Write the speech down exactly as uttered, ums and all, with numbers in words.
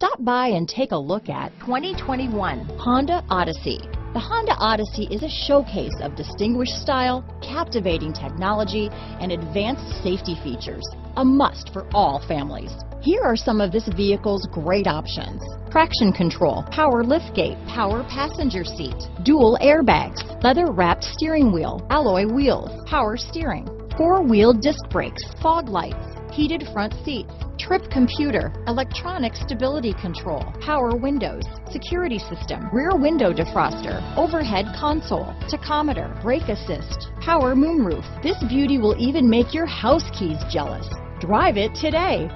Stop by and take a look at twenty twenty-one Honda Odyssey. The Honda Odyssey is a showcase of distinguished style, captivating technology, and advanced safety features. A must for all families. Here are some of this vehicle's great options: traction control, power liftgate, power passenger seat, dual airbags, leather-wrapped steering wheel, alloy wheels, power steering, four-wheel disc brakes, fog lights, heated front seats, trip computer, electronic stability control, power windows, security system, rear window defroster, overhead console, tachometer, brake assist, power moonroof. This beauty will even make your house keys jealous. Drive it today.